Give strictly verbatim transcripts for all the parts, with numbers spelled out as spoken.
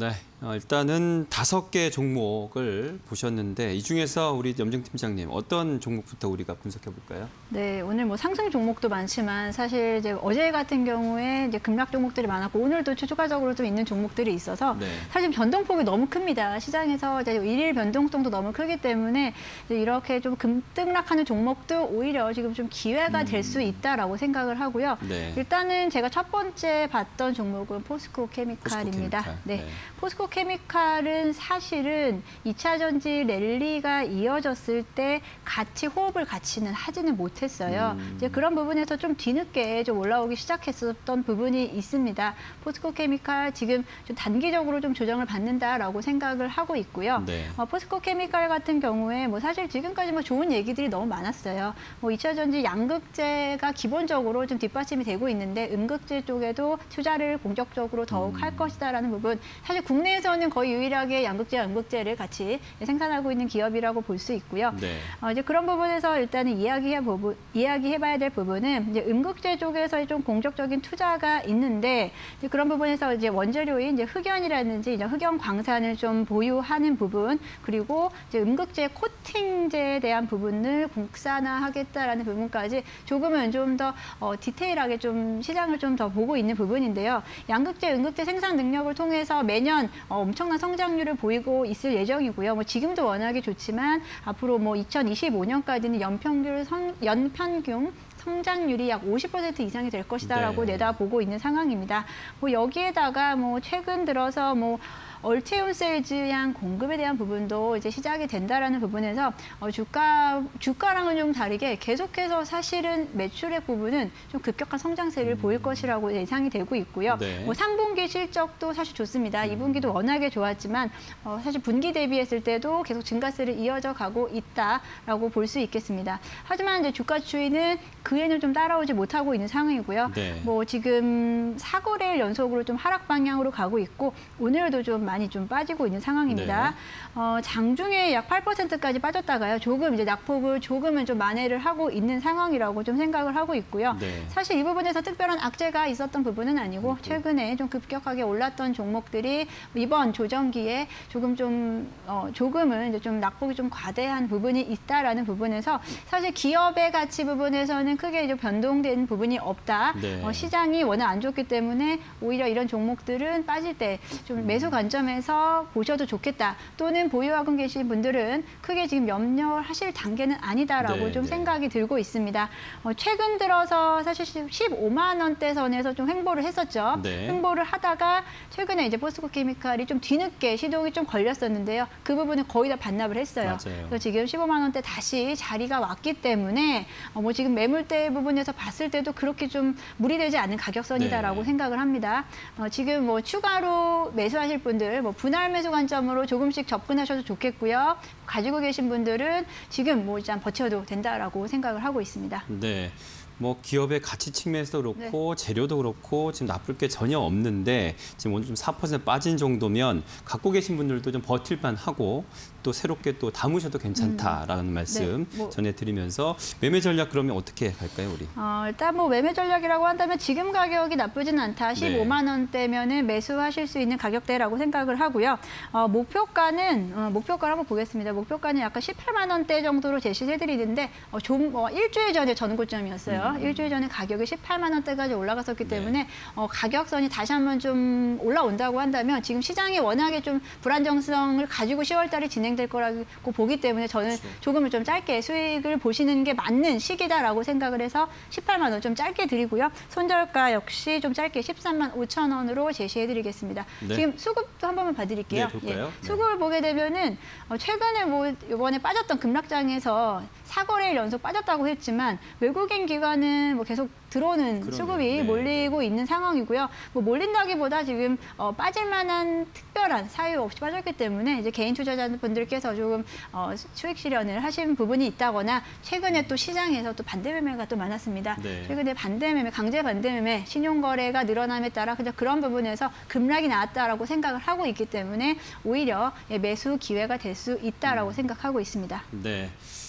네, 일단은 다섯 개 종목을 보셨는데 이 중에서 우리 염정 팀장님 어떤 종목부터 우리가 분석해 볼까요? 네, 오늘 뭐 상승 종목도 많지만 사실 이제 어제 같은 경우에 이제 급락 종목들이 많았고 오늘도 추가적으로 좀 있는 종목들이 있어서 네. 사실 변동폭이 너무 큽니다. 시장에서 이제 일일 변동성도 너무 크기 때문에 이제 이렇게 좀 급등락하는 종목도 오히려 지금 좀 기회가 음. 될 수 있다라고 생각을 하고요. 네. 일단은 제가 첫 번째 봤던 종목은 포스코케미칼입니다. 포스코케미칼. 네. 네. 포스코케미칼은 사실은 이 차 전지 랠리가 이어졌을 때 같이 호흡을 같이는 하지는 못했어요. 음. 이제 그런 부분에서 좀 뒤늦게 좀 올라오기 시작했었던 부분이 있습니다. 포스코케미칼 지금 좀 단기적으로 좀 조정을 받는다라고 생각을 하고 있고요. 네. 어, 포스코케미칼 같은 경우에 뭐 사실 지금까지 뭐 좋은 얘기들이 너무 많았어요. 뭐 이 차 전지 양극재가 기본적으로 좀 뒷받침이 되고 있는데 음극재 쪽에도 투자를 공격적으로 더욱 음. 할 것이다라는 부분. 사실 국내에서는 거의 유일하게 양극재, 음극재를 같이 생산하고 있는 기업이라고 볼 수 있고요. 네. 어, 이제 그런 부분에서 일단은 이야기해 보부, 이야기해봐야 될 부분은 이제 음극재 쪽에서의 좀 공격적인 투자가 있는데 이제 그런 부분에서 이제 원재료인 이제 흑연이라든지 이제 흑연 광산을 좀 보유하는 부분 그리고 이제 음극재 코팅제에 대한 부분을 국산화하겠다라는 부분까지 조금은 좀 더 어, 디테일하게 좀 시장을 좀 더 보고 있는 부분인데요. 양극재, 음극재 생산 능력을 통해서 매년 년 엄청난 성장률을 보이고 있을 예정이고요. 뭐 지금도 워낙에 좋지만 앞으로 뭐 이천이십오 년까지는 연평균 성, 연평균 성장률이 약 오십 퍼센트 이상이 될 것이다라고 네. 내다보고 있는 상황입니다. 뭐 여기에다가 뭐 최근 들어서 뭐 올체온 셀즈양 공급에 대한 부분도 이제 시작이 된다라는 부분에서 어, 주가 주가랑은 좀 다르게 계속해서 사실은 매출액 부분은 좀 급격한 성장세를 음. 보일 것이라고 예상이 되고 있고요. 네. 뭐 삼 분기 실적도 사실 좋습니다. 음. 이 분기도 워낙에 좋았지만 어, 사실 분기 대비했을 때도 계속 증가세를 이어져 가고 있다라고 볼 수 있겠습니다. 하지만 이제 주가 추이는 그에는 좀 따라오지 못하고 있는 상황이고요. 네. 뭐 지금 사 거래일 연속으로 좀 하락 방향으로 가고 있고 오늘도 좀 많이 좀 빠지고 있는 상황입니다. 네. 어, 장중에 약 팔 퍼센트까지 빠졌다가요. 조금 이제 낙폭을 조금은 좀 만회를 하고 있는 상황이라고 좀 생각을 하고 있고요. 네. 사실 이 부분에서 특별한 악재가 있었던 부분은 아니고 네. 최근에 좀 급격하게 올랐던 종목들이 이번 조정기에 조금 좀 어, 조금은 이제 좀 낙폭이 좀 과대한 부분이 있다라는 부분에서 사실 기업의 가치 부분에서는 크게 이제 변동된 부분이 없다. 네. 어, 시장이 워낙 안 좋기 때문에 오히려 이런 종목들은 빠질 때 좀 매수 관점 에서 보셔도 좋겠다. 또는 보유하고 계신 분들은 크게 지금 염려하실 단계는 아니다라고 네, 좀 네. 생각이 들고 있습니다. 어, 최근 들어서 사실 십오만 원대 선에서 좀 횡보를 했었죠. 네. 횡보를 하다가 최근에 이제 포스코케미칼이 좀 뒤늦게 시동이 좀 걸렸었는데요. 그 부분은 거의 다 반납을 했어요. 맞아요. 그래서 지금 십오만 원대 다시 자리가 왔기 때문에 어, 뭐 지금 매물대 부분에서 봤을 때도 그렇게 좀 무리되지 않은 가격선이다라고 네. 생각을 합니다. 어, 지금 뭐 추가로 매수하실 분들 뭐 분할 매수 관점으로 조금씩 접근하셔도 좋겠고요. 가지고 계신 분들은 지금 뭐 일단 버텨도 된다라고 생각을 하고 있습니다. 네, 뭐 기업의 가치 측면에서도 그렇고 네. 재료도 그렇고 지금 나쁠 게 전혀 없는데 지금 오늘 좀 사 퍼센트 빠진 정도면 갖고 계신 분들도 좀 버틸만하고 또 새롭게 또 담으셔도 괜찮다라는 음. 말씀 네. 뭐. 전해드리면서 매매 전략 그러면 어떻게 갈까요 우리? 어, 일단 뭐 매매 전략이라고 한다면 지금 가격이 나쁘진 않다. 십오만 원대면은 매수하실 수 있는 가격대라고 생각을 하고요. 어, 목표가는 어, 목표가를 한번 보겠습니다. 목표가는 약간 십팔만 원대 정도로 제시해드리는데 어, 좀 어, 일주일 전에 전고점이었어요. 음. 일주일 전에 가격이 십팔만 원대까지 올라갔었기 네. 때문에 어, 가격선이 다시 한번 좀 올라온다고 한다면 지금 시장이 워낙에 좀 불안정성을 가지고 시월 달에 진행 될 거라고 보기 때문에 저는 조금은 좀 짧게 수익을 보시는 게 맞는 시기다라고 생각을 해서 십팔만 원 좀 짧게 드리고요. 손절가 역시 좀 짧게 십삼만 오천 원으로 제시해드리겠습니다. 네. 지금 수급도 한 번만 봐드릴게요. 네, 예. 수급을 네. 보게 되면은 최근에 뭐 이번에 빠졌던 급락장에서 사 거래일 연속 빠졌다고 했지만 외국인 기관은 뭐 계속 들어오는 그러네요. 수급이 네. 몰리고 있는 상황이고요. 뭐 몰린다기보다 지금 어, 빠질 만한 특별한 사유 없이 빠졌기 때문에 이제 개인 투자자분들께서 조금 어, 수익 실현을 하신 부분이 있다거나 최근에 또 시장에서 또 반대 매매가 또 많았습니다. 네. 최근에 반대 매매, 강제 반대 매매, 신용 거래가 늘어남에 따라 그냥 그런 부분에서 급락이 나왔다라고 생각을 하고 있기 때문에 오히려 매수 기회가 될 수 있다라고 음. 생각하고 있습니다. 네.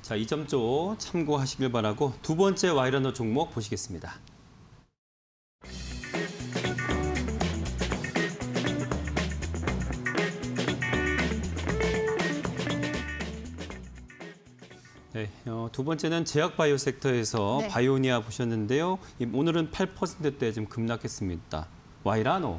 자, 이 점 좀 참고하시길 바라고 두 번째 와이라노 종목 보시겠습니다. 네, 어, 두 번째는 제약 바이오 섹터에서 네. 바이오니아 보셨는데요. 오늘은 팔 퍼센트대 좀 급락했습니다. 와이라노.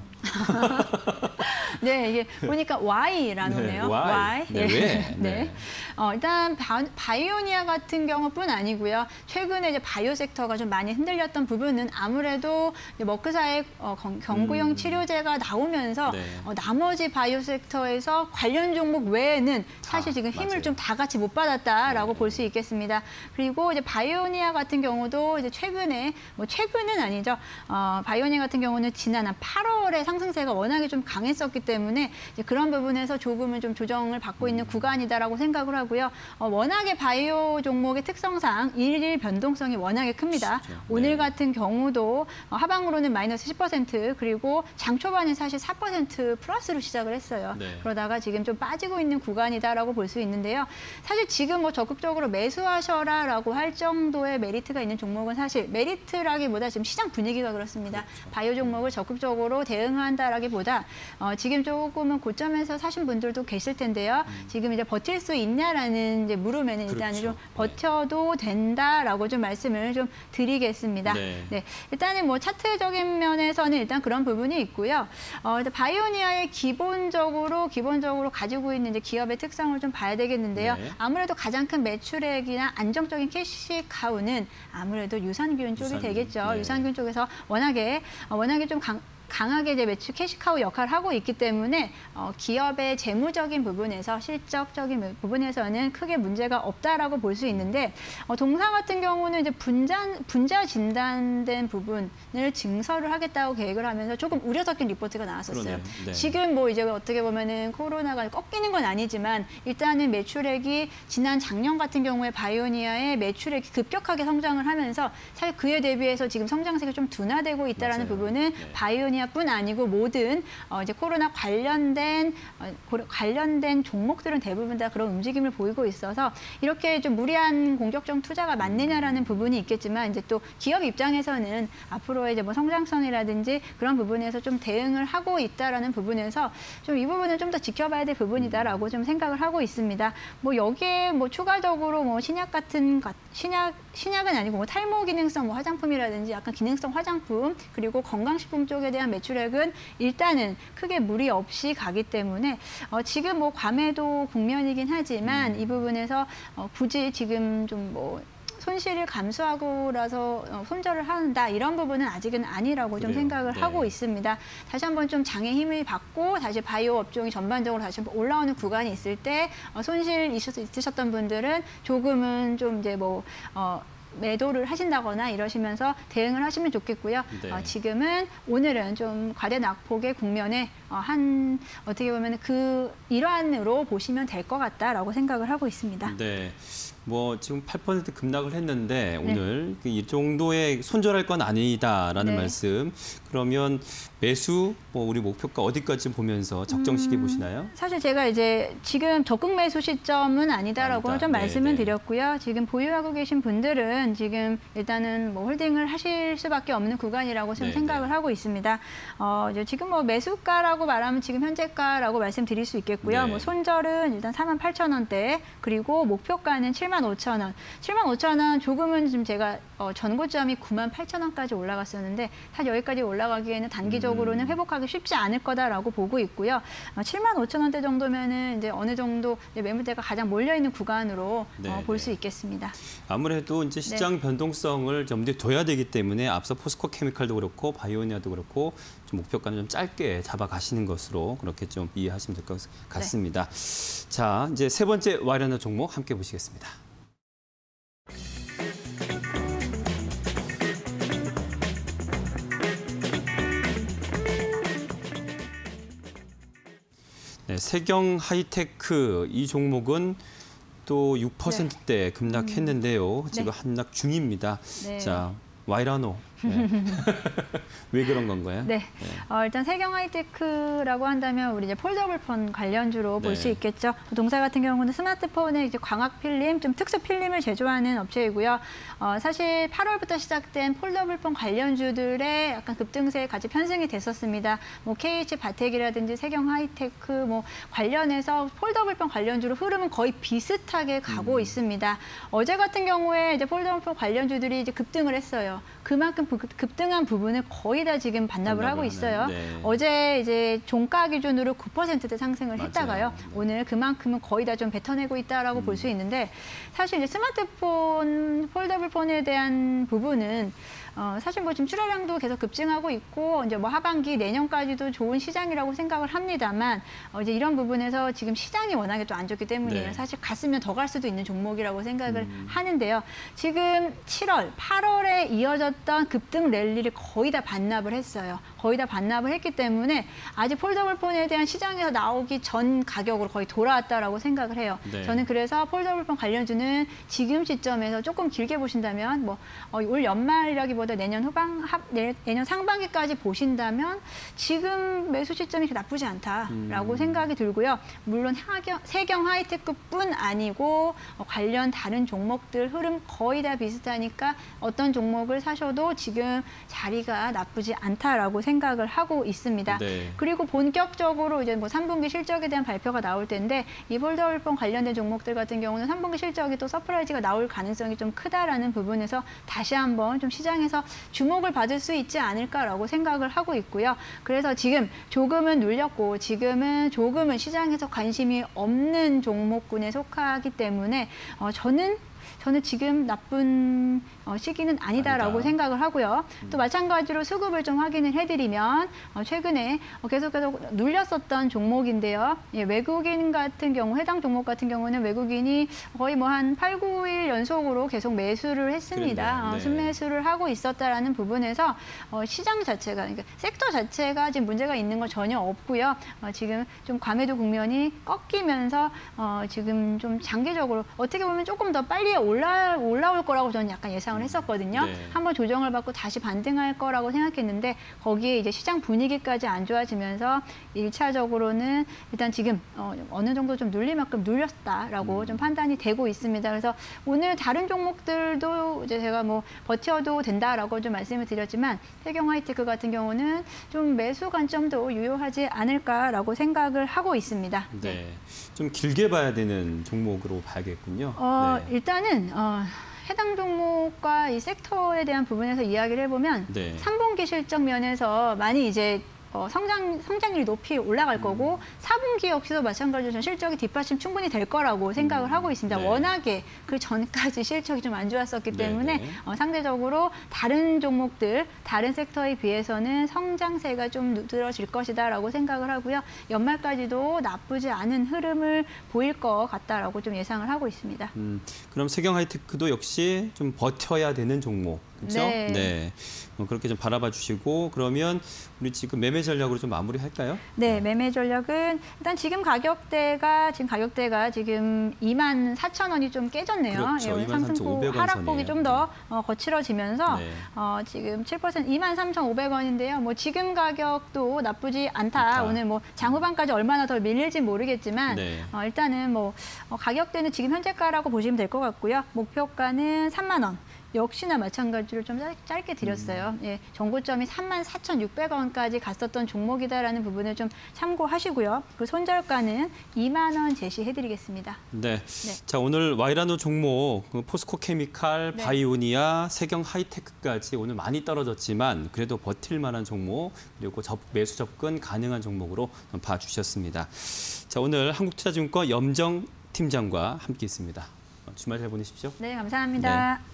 네, 이게 보니까 와이라노네요. 와이. 네, 네. 네. 네. 어, 일단 바, 바이오니아 같은 경우뿐 아니고요. 최근에 이제 바이오 섹터가 좀 많이 흔들렸던 부분은 아무래도 머크사의 어, 경구용 음. 치료제가 나오면서 네. 어, 나머지 바이오 섹터에서 관련 종목 외에는 사실 아, 지금 힘을 좀 다 같이 못 받았다라고 네. 볼 수 있겠습니다. 그리고 이제 바이오니아 같은 경우도 이제 최근에 뭐 최근은 아니죠. 어, 바이오니아 같은 경우는 지난 팔월에 상승세가 워낙에 좀 강했었기 때문에 이제 그런 부분에서 조금은 좀 조정을 받고 있는 구간이다라고 생각을 하고요. 어, 워낙에 바이오 종목의 특성상 일일 변동성이 워낙에 큽니다. 네. 오늘 같은 경우도 어, 하방으로는 마이너스 십 퍼센트 그리고 장 초반에 사실 사 퍼센트 플러스로 시작을 했어요. 네. 그러다가 지금 좀 빠지고 있는 구간이다라고 볼 수 있는데요. 사실 지금 뭐 적극적으로 매수하셔라라고 할 정도의 메리트가 있는 종목은 사실 메리트라기보다 지금 시장 분위기가 그렇습니다. 그렇죠. 바이오 종목을 적극적으로 대응한다라기보다 어, 지금 조금은 고점에서 사신 분들도 계실 텐데요. 음. 지금 이제 버틸 수 있냐라는 이제 물음에는 그렇죠. 일단은 좀 버텨도 네. 된다라고 좀 말씀을 좀 드리겠습니다. 네. 네. 일단은 뭐 차트적인 면에서는 일단 그런 부분이 있고요. 어, 일단 바이오니아의 기본적으로 기본적으로 가지고 있는 이제 기업의 특성을 좀 봐야 되겠는데요. 네. 아무래도 가장 큰 매출액이나 안정적인 캐시 카우는 아무래도 유산균 쪽이 유산균. 되겠죠. 네. 유산균 쪽에서 워낙에 워낙에 좀 강 강하게 이제 매출 캐시카우 역할을 하고 있기 때문에 어, 기업의 재무적인 부분에서 실적적인 부분에서는 크게 문제가 없다라고 볼 수 있는데 어, 동사 같은 경우는 이제 분자 분자 진단된 부분을 증설을 하겠다고 계획을 하면서 조금 우려 섞인 리포트가 나왔었어요. 네. 지금 뭐 이제 어떻게 보면은 코로나가 꺾이는 건 아니지만 일단은 매출액이 지난 작년 같은 경우에 바이오니아의 매출액이 급격하게 성장을 하면서 사실 그에 대비해서 지금 성장세가 좀 둔화되고 있다라는 맞아요. 부분은 네. 바이오니아 뿐 아니고 모든 어, 이제 코로나 관련된 어, 고려, 관련된 종목들은 대부분 다 그런 움직임을 보이고 있어서 이렇게 좀 무리한 공격적 투자가 맞느냐라는 부분이 있겠지만 이제 또 기업 입장에서는 앞으로의 이제 뭐 성장성이라든지 그런 부분에서 좀 대응을 하고 있다라는 부분에서 좀 이 부분은 좀 더 지켜봐야 될 부분이다라고 좀 생각을 하고 있습니다. 뭐 여기에 뭐 추가적으로 뭐 신약 같은 신약 신약은 아니고 뭐 탈모 기능성 뭐 화장품이라든지 약간 기능성 화장품 그리고 건강식품 쪽에 대한 매출액은 일단은 크게 무리 없이 가기 때문에 어, 지금 뭐 과매도 국면이긴 하지만 음. 이 부분에서 어, 굳이 지금 좀 뭐 손실을 감수하고라서 어, 손절을 한다 이런 부분은 아직은 아니라고 그래요. 좀 생각을 네. 하고 있습니다. 다시 한번 좀 장의 힘을 받고 다시 바이오 업종이 전반적으로 다시 한번 올라오는 구간이 있을 때 어, 손실 있으셨던 분들은 조금은 좀 이제 뭐 어, 매도를 하신다거나 이러시면서 대응을 하시면 좋겠고요. 네. 어, 지금은 오늘은 좀 과대 낙폭의 국면에 어, 한 어떻게 보면 그 일환으로 보시면 될 것 같다라고 생각을 하고 있습니다. 네, 뭐 지금 팔 퍼센트 급락을 했는데 오늘 네. 이 정도의 손절할 건 아니다라는 네. 말씀. 그러면 매수 뭐 우리 목표가 어디까지 보면서 적정 시기 음, 보시나요? 사실 제가 이제 지금 적극 매수 시점은 아니다라고 아니다. 좀 네, 말씀을 네. 드렸고요. 지금 보유하고 계신 분들은 지금 일단은 뭐 홀딩을 하실 수밖에 없는 구간이라고 좀 생각을 하고 있습니다. 어, 이제 지금 뭐 매수가라고 말하면 지금 현재가라고 말씀드릴 수 있겠고요. 네. 뭐 손절은 일단 사만 팔천 원대 그리고 목표가는 칠만 오천 원. 칠만 오천 원 조금은 지금 제가 어, 전고점이 구만 팔천 원까지 올라갔었는데 사실 여기까지 올라가기에는 단기적으로는 회복하기 쉽지 않을 거다라고 보고 있고요. 어, 칠만 오천 원대 정도면은 이제 어느 정도 이제 매물대가 가장 몰려 있는 구간으로 네, 어, 볼 수 있겠습니다. 아무래도 이제 시장 네. 변동성을 염두에 둬야 되기 때문에 앞서 포스코케미칼도 그렇고 바이오니아도 그렇고 좀 목표가는 좀 짧게 잡아가시는 것으로 그렇게 좀 이해하시면 될 것 같습니다. 네. 자, 이제 세 번째 와이라노 종목 함께 보시겠습니다. 네, 세경하이테크 이 종목은 또 육 퍼센트대 네. 급락했는데요. 지금 네. 한락 중입니다. 네. 자, 와이라노. 네. 왜 그런 건가요? 네. 네. 어, 일단 세경하이테크라고 한다면 우리 이제 폴더블폰 관련주로 네. 볼 수 있겠죠. 동사 같은 경우는 스마트폰에 이제 광학 필름, 좀 특수 필름을 제조하는 업체이고요. 어, 사실 팔월부터 시작된 폴더블폰 관련주들의 약간 급등세에 같이 편승이 됐었습니다. 뭐 케이에이치 바텍이라든지 세경하이테크 뭐 관련해서 폴더블폰 관련주로 흐름은 거의 비슷하게 가고 음. 있습니다. 어제 같은 경우에 이제 폴더블폰 관련주들이 이제 급등을 했어요. 그만큼 급등한 부분을 거의 다 지금 반납을 하고 있어요. 네. 어제 이제 종가 기준으로 구 퍼센트대 상승을 맞아요. 했다가요. 네. 오늘 그만큼은 거의 다 좀 뱉어내고 있다라고 음. 볼 수 있는데 사실 이제 스마트폰, 폴더블폰에 대한 부분은 어, 사실 뭐 지금 출하량도 계속 급증하고 있고 이제 뭐 하반기 내년까지도 좋은 시장이라고 생각을 합니다만 어, 이제 이런 부분에서 지금 시장이 워낙에 또 안 좋기 때문이에요. 네. 사실 갔으면 더 갈 수도 있는 종목이라고 생각을 음. 하는데요. 지금 칠월, 팔월에 이어졌던 급등 랠리를 거의 다 반납을 했어요. 거의 다 반납을 했기 때문에 아직 폴더블폰에 대한 시장에서 나오기 전 가격으로 거의 돌아왔다라고 생각을 해요. 네. 저는 그래서 폴더블폰 관련주는 지금 시점에서 조금 길게 보신다면 뭐 올 연말이라기보다 내년 후반, 내년 상반기까지 보신다면 지금 매수 시점이 나쁘지 않다라고 음. 생각이 들고요. 물론 세경하이테크뿐 아니고 관련 다른 종목들 흐름 거의 다 비슷하니까 어떤 종목을 사셔도 지금 자리가 나쁘지 않다라고 생각을 하고 있습니다. 네. 그리고 본격적으로 이제 뭐 삼 분기 실적에 대한 발표가 나올 텐데 이 폴더블폰 관련된 종목들 같은 경우는 삼 분기 실적이 또 서프라이즈가 나올 가능성이 좀 크다라는 부분에서 다시 한번 좀 시장에서 주목을 받을 수 있지 않을까라고 생각을 하고 있고요. 그래서 지금 조금은 눌렸고 지금은 조금은 시장에서 관심이 없는 종목군에 속하기 때문에 어, 저는 저는 지금 나쁜 시기는 아니다라고 아니다. 생각을 하고요. 음. 또 마찬가지로 수급을 좀 확인을 해드리면 최근에 계속해서 눌렸었던 종목인데요. 예, 외국인 같은 경우, 해당 종목 같은 경우는 외국인이 거의 뭐 한 팔, 구일 연속으로 계속 매수를 했습니다. 네. 어, 순매수를 하고 있었다라는 부분에서 어, 시장 자체가, 그러니까 섹터 자체가 지금 문제가 있는 건 전혀 없고요. 어, 지금 좀 과매도 국면이 꺾이면서 어, 지금 좀 장기적으로 어떻게 보면 조금 더 빨리 올라, 올라올 거라고 저는 약간 예상을 했었거든요. 네. 한번 조정을 받고 다시 반등할 거라고 생각했는데 거기에 이제 시장 분위기까지 안 좋아지면서 일차적으로는 일단 지금 어, 어느 정도 좀 눌릴 만큼 눌렸다라고 음. 좀 판단이 되고 있습니다. 그래서 오늘 다른 종목들도 이제 제가 뭐 버텨도 된다라고 좀 말씀을 드렸지만 세경하이테크 같은 경우는 좀 매수 관점도 유효하지 않을까라고 생각을 하고 있습니다. 네. 네. 좀 길게 봐야 되는 종목으로 봐야겠군요. 어, 네. 일단은 어, 해당 종목과 이 섹터에 대한 부분에서 이야기를 해보면 네. 삼 분기 실적 면에서 많이 이제 어, 성장, 성장률이 높이 올라갈 거고 사 분기 역시도 마찬가지로 실적이 뒷받침 충분히 될 거라고 생각을 하고 있습니다. 네. 워낙에 그 전까지 실적이 좀 안 좋았었기 때문에 네, 네. 어, 상대적으로 다른 종목들, 다른 섹터에 비해서는 성장세가 좀 늘어질 것이다라고 생각을 하고요. 연말까지도 나쁘지 않은 흐름을 보일 것 같다라고 좀 예상을 하고 있습니다. 음, 그럼 세경하이테크도 역시 좀 버텨야 되는 종목. 그렇죠? 네. 네. 그렇게 좀 바라봐 주시고 그러면 우리 지금 매매 전략으로 좀 마무리할까요? 네, 매매 전략은 일단 지금 가격대가 지금 가격대가 지금 이만 사천 원이 좀 깨졌네요. 그렇죠. 예, 상승폭 하락폭이 좀 더 거칠어지면서 네. 어, 지금 칠 퍼센트 이만 삼천 오백 원인데요. 뭐 지금 가격도 나쁘지 않다. 좋다. 오늘 뭐 장후반까지 얼마나 더 밀릴지 모르겠지만 네. 어, 일단은 뭐 가격대는 지금 현재가라고 보시면 될 것 같고요. 목표가는 삼만 원. 역시나 마찬가지로 좀 짧게 드렸어요. 예, 정고점이 삼만 사천 육백 원까지 갔었던 종목이다라는 부분을 좀 참고하시고요. 그 손절가는 이만 원 제시해드리겠습니다. 네. 네. 자, 오늘 와이라노 종목, 포스코케미칼, 네. 바이오니아, 세경하이테크까지 오늘 많이 떨어졌지만 그래도 버틸 만한 종목, 그리고 접, 매수 접근 가능한 종목으로 봐주셨습니다. 자, 오늘 한국투자증권 염정 팀장과 함께 있습니다. 주말 잘 보내십시오. 네, 감사합니다. 네.